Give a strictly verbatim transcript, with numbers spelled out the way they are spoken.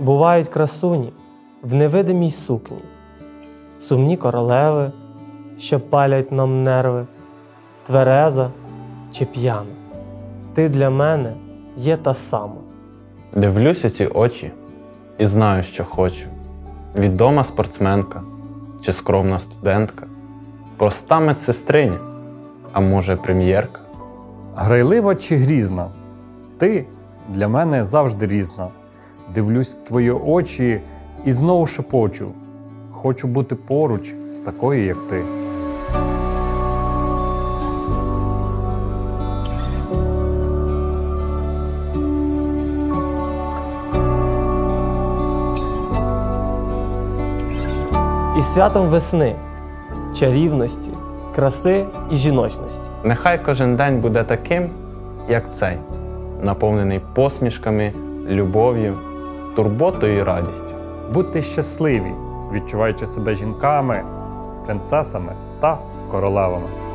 бувають красуні в невидимій сукні, сумні королеви, що палять нам нерви, твереза чи п'яна. Ти для мене є та сама. Дивлюся ці очі і знаю, що хочу. Відома спортсменка чи скромна студентка, проста медсестриня, а може прем'єрка. Грайлива чи грізна, ти для мене завжди різна. Дивлюсь в твої очі і знову шепочу. Хочу бути поруч з такою, як ти. І святом весни, чарівності, краси і жіночності. Нехай кожен день буде таким, як цей, наповнений посмішками, любов'ю, турботою і радістю. Будьте щасливі, відчуваючи себе жінками, принцесами та королевами.